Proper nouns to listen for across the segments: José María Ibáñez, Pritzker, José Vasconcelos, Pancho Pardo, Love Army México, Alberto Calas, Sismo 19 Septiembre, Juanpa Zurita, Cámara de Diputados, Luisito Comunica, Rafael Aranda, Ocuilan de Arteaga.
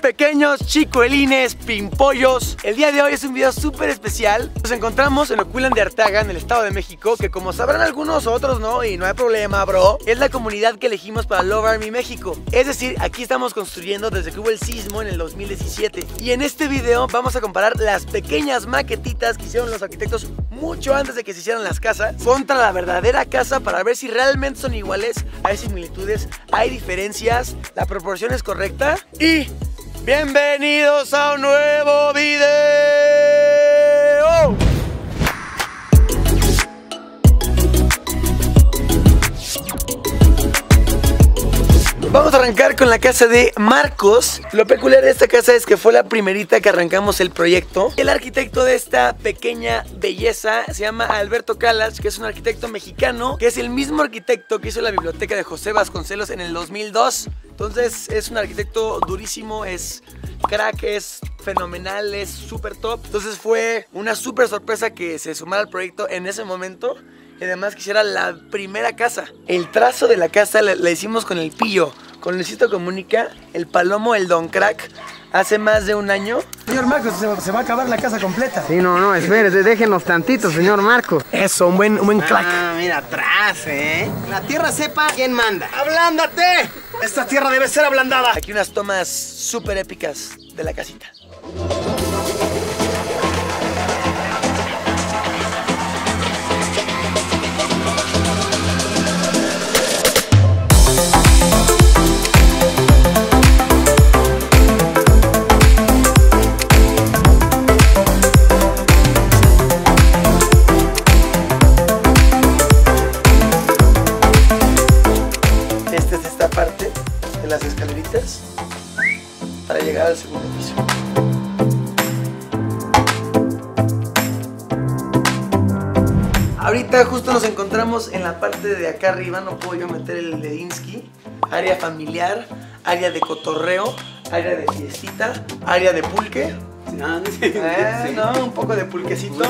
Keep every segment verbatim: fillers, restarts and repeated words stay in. mis pequeños chicuelines, pimpollos. El día de hoy es un video súper especial. Nos encontramos en Ocuilan de Arteaga, en el Estado de México, que como sabrán algunos, otros no, y no hay problema, bro, es la comunidad que elegimos para Love Army México. Es decir, aquí estamos construyendo desde que hubo el sismo en el dos mil diecisiete. Y en este video vamos a comparar las pequeñas maquetitas que hicieron los arquitectos mucho antes de que se hicieran las casas contra la verdadera casa para ver si realmente son iguales, hay similitudes, hay diferencias, la proporción es correcta. Y bienvenidos a un nuevo video. Vamos a arrancar con la casa de Marcos. Lo peculiar de esta casa es que fue la primerita que arrancamos el proyecto. El arquitecto de esta pequeña belleza se llama Alberto Calas, que es un arquitecto mexicano, que es el mismo arquitecto que hizo la biblioteca de José Vasconcelos en el dos mil dos. Entonces es un arquitecto durísimo, es crack, es fenomenal, es súper top. Entonces fue una súper sorpresa que se sumara al proyecto en ese momento. Y además quisiera la primera casa. El trazo de la casa la, la hicimos con el pillo, con Luisito Comunica, el palomo, el don crack, hace más de un año. Señor Marcos, se, se va a acabar la casa completa. Sí, no, no, espérese, déjenos tantito, señor Marcos. Eso, un buen, un buen crack. Ah, mira, atrás, eh. La tierra sepa quién manda. ¡Ablándate! Esta tierra debe ser ablandada. Aquí unas tomas súper épicas de la casita. Las escaleritas para llegar al segundo piso. Ahorita justo nos encontramos en la parte de acá arriba, no puedo yo meter el Ledinsky, área familiar, área de cotorreo, área de fiestita, área de pulque, no, no, eh, no, un poco de pulquecito.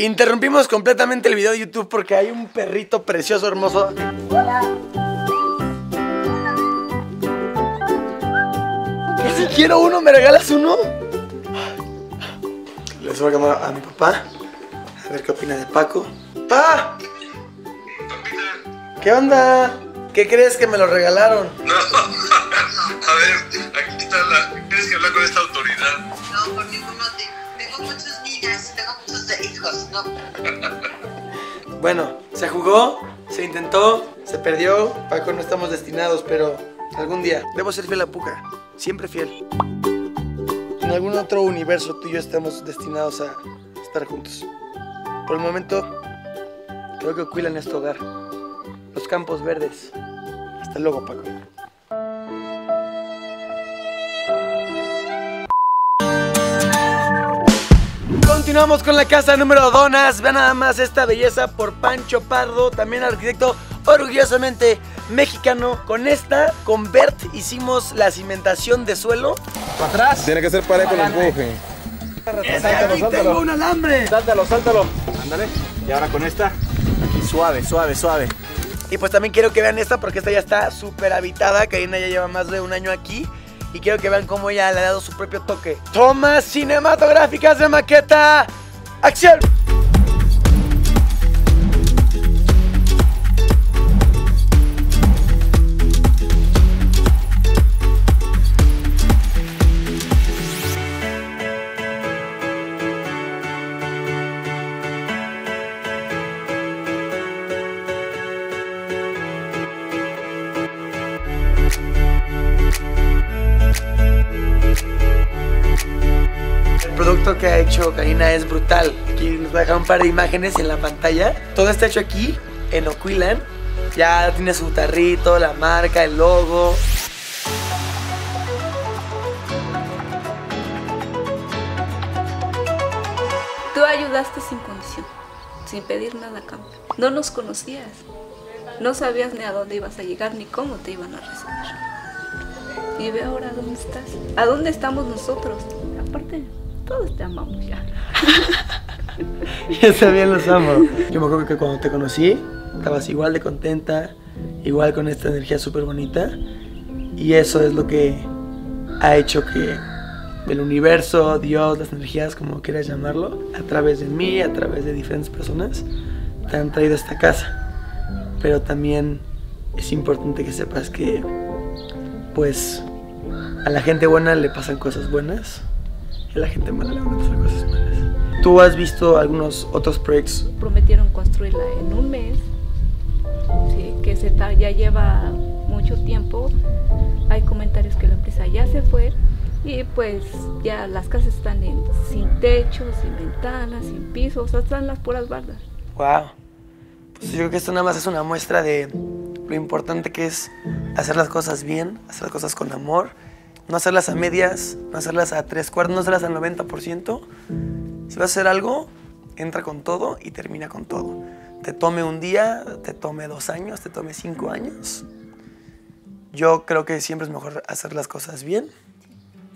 Interrumpimos completamente el video de YouTube porque hay un perrito precioso, hermoso. Hola. ¿Qué si quiero uno? ¿Me regalas uno? Le subo la cámara a mi papá. A ver qué opina de Paco. ¡Pa! ¿Qué onda? ¿Qué crees que me lo regalaron? No. A ver, aquí está la... ¿Tienes que hablar con esta autoridad? No, por ninguno. Tengo muchos niños, tengo muchos hijos, no. Bueno, se jugó, se intentó, se perdió. Paco, no estamos destinados, pero algún día. Debo ser fiel a Puca, siempre fiel. En algún otro universo tú y yo estamos destinados a estar juntos. Por el momento, creo que cuidan este hogar. Los campos verdes. Hasta luego, Paco. Continuamos con la casa número Donas. Vean nada más esta belleza por Pancho Pardo, también arquitecto orgullosamente mexicano. Con esta, con Bert, hicimos la cimentación de suelo. ¿Para atrás? Tiene que ser parejo el empuje. Sáltalo, sáltalo. Tengo un alambre. Sáltalo, sáltalo. Ándale. Y ahora con esta, aquí suave, suave, suave. Y pues también quiero que vean esta porque esta ya está súper habitada. Karina ya lleva más de un año aquí. Y quiero que vean cómo ella le ha dado su propio toque. Tomas cinematográficas de maqueta. ¡Acción! Que ha hecho Karina es brutal. Aquí nos va a dejar un par de imágenes en la pantalla. Todo está hecho aquí en Ocuilan. Ya tiene su tarrito, la marca, el logo. Tú ayudaste sin condición, sin pedir nada a cambio. No nos conocías, no sabías ni a dónde ibas a llegar ni cómo te iban a recibir. Y ve ahora dónde estás, a dónde estamos nosotros. Aparte, todos te amamos ya. Yo también los amo. Yo me acuerdo que cuando te conocí, estabas igual de contenta, igual con esta energía súper bonita, y eso es lo que ha hecho que el universo, Dios, las energías, como quieras llamarlo, a través de mí, a través de diferentes personas, te han traído a esta casa. Pero también es importante que sepas que, pues, a la gente buena le pasan cosas buenas y a la gente mala le van a pasar cosas malas. ¿Tú has visto algunos otros proyectos? Prometieron construirla en un mes, sí, que se ya lleva mucho tiempo. Hay comentarios que la empresa ya se fue y pues ya las casas están en, sin techo, sin ventanas, sin pisos, o sea, están las puras bardas. Wow. Pues yo creo que esto nada más es una muestra de lo importante que es hacer las cosas bien, hacer las cosas con amor, no hacerlas a medias, no hacerlas a tres cuartos, no hacerlas al noventa por ciento. Si vas a hacer algo, entra con todo y termina con todo. Te tome un día, te tome dos años, te tome cinco años. Yo creo que siempre es mejor hacer las cosas bien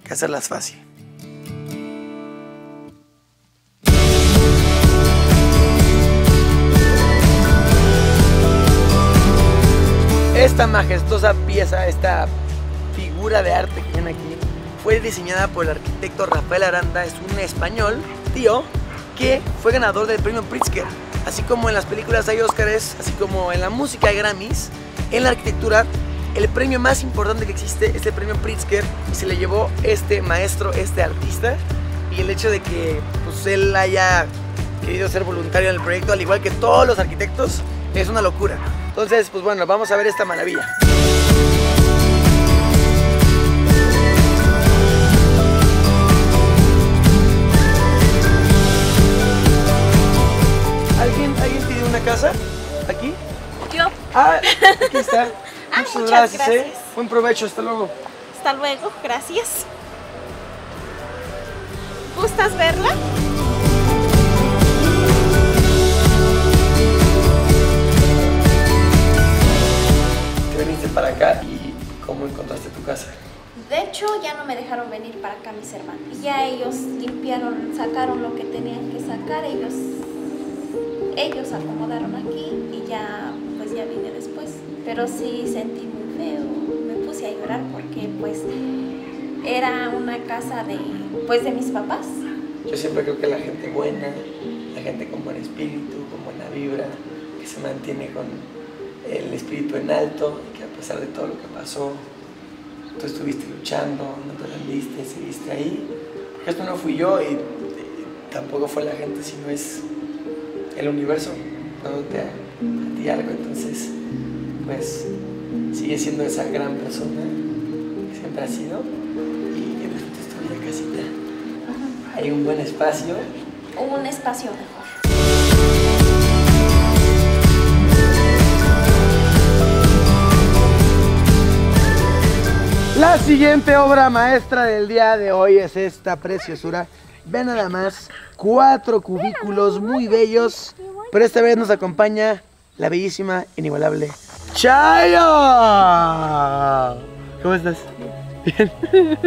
que hacerlas fácil. Esta majestuosa pieza, esta figura de arte que ven aquí, fue diseñada por el arquitecto Rafael Aranda, es un español, tío, que fue ganador del premio Pritzker. Así como en las películas hay Óscars, así como en la música hay Grammys, en la arquitectura el premio más importante que existe es el premio Pritzker, y se le llevó este maestro, este artista, y el hecho de que pues, él haya querido ser voluntario en el proyecto, al igual que todos los arquitectos, es una locura. Entonces, pues bueno, vamos a ver esta maravilla. ¿Alguien, alguien pidió una casa aquí? Yo. Ah, aquí está. Muchas, ah, muchas gracias, gracias. ¿Eh? Buen provecho, hasta luego. Hasta luego, gracias. ¿Gustas verla? Te viniste para acá y ¿cómo encontraste tu casa? De hecho, ya no me dejaron venir para acá mis hermanos. Ya ellos limpiaron, sacaron lo que tenían que sacar, ellos, ellos acomodaron aquí y ya, pues ya vine después. Pero sí sentí muy feo, me puse a llorar porque pues era una casa de, pues, de mis papás. Yo siempre creo que la gente buena, la gente con buen espíritu, con buena vibra, que se mantiene con el espíritu en alto, que a pesar de todo lo que pasó, tú estuviste luchando, no te rendiste, seguiste ahí. Porque esto no fui yo y, y tampoco fue la gente, sino es el universo, dándote a, a ti algo, entonces pues sigue siendo esa gran persona que siempre ha sido y que disfruta esta vida casita. Ajá. Hay un buen espacio. Un espacio mejor. La siguiente obra maestra del día de hoy es esta preciosura. Ve nada más, cuatro cubículos muy bellos, pero esta vez nos acompaña la bellísima, inigualable Chayo. ¿Cómo estás? Bien. ¿Bien?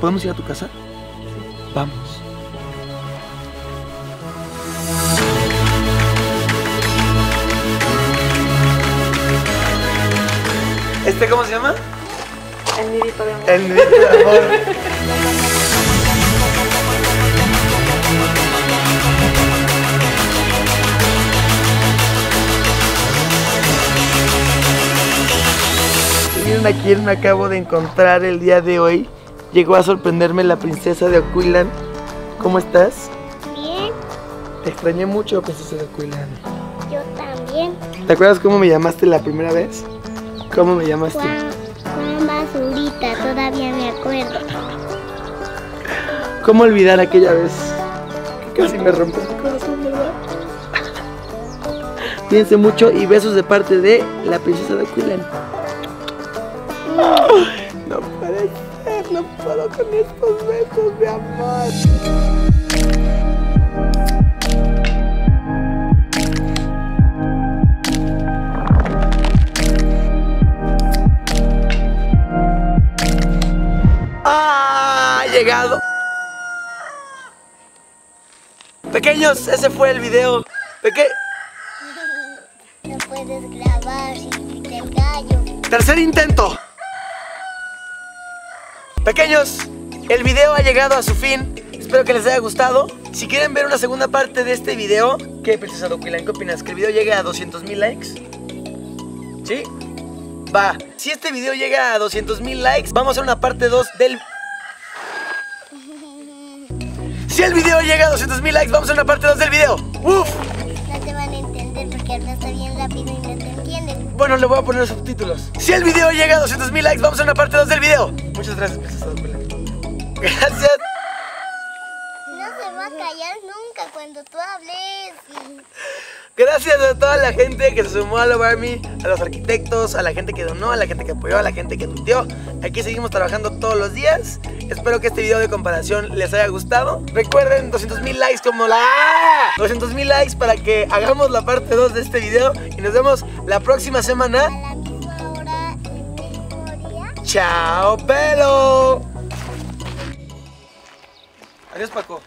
¿Podemos ir a tu casa? Sí. Vamos. ¿Este cómo se llama? El nidito de amor. El nidito de amor. A quien me acabo de encontrar el día de hoy. Llegó a sorprenderme la princesa de Ocuilan. ¿Cómo estás? Bien. Te extrañé mucho, princesa de Ocuilan. Yo también. ¿Te acuerdas cómo me llamaste la primera vez? ¿Cómo me llamaste? Juanpa Zurita, todavía me acuerdo. ¿Cómo olvidar aquella vez que casi me rompió el corazón, verdad? Cuídense mucho y besos de parte de la princesa de Ocuilan. Oh, no puede ser, no puedo con estos besos de amor. ¡Ah! Ha llegado. Pequeños, ese fue el video. Peque... No puedes grabar si te Tercer intento. Pequeños, el video ha llegado a su fin. Espero que les haya gustado. Si quieren ver una segunda parte de este video, ¿qué, princesa Ocuilan? ¿Qué opinas? ¿Que el video llegue a doscientos mil likes? ¿Sí? Va. Si este video llega a doscientos mil likes, vamos a hacer una parte dos del... Si el video llega a doscientos mil likes, vamos a hacer una parte dos del video. ¡Uf! No te van a entender porque hablas bien rápido y no te entienden. Bueno, le voy a poner los subtítulos. Si el video llega a doscientos mil likes, vamos a hacer una parte dos del video. Muchas gracias, princesa Ocuilan. Gracias. Callar nunca cuando tú hables. Gracias a toda la gente que se sumó a Love Army, a los arquitectos, a la gente que donó, a la gente que apoyó, a la gente que tuteó. Aquí seguimos trabajando todos los días. Espero que este video de comparación les haya gustado. Recuerden doscientos mil likes como la... doscientos mil likes para que hagamos la parte dos de este video. Y nos vemos la próxima semana. A la misma hora, el mismo día. ¡Chao, pelo! Adiós, Paco.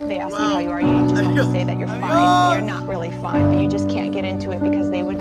They ask wow. you how you are, you just have to say that you're fine, you're not really fine, but you just can't get into it because they would...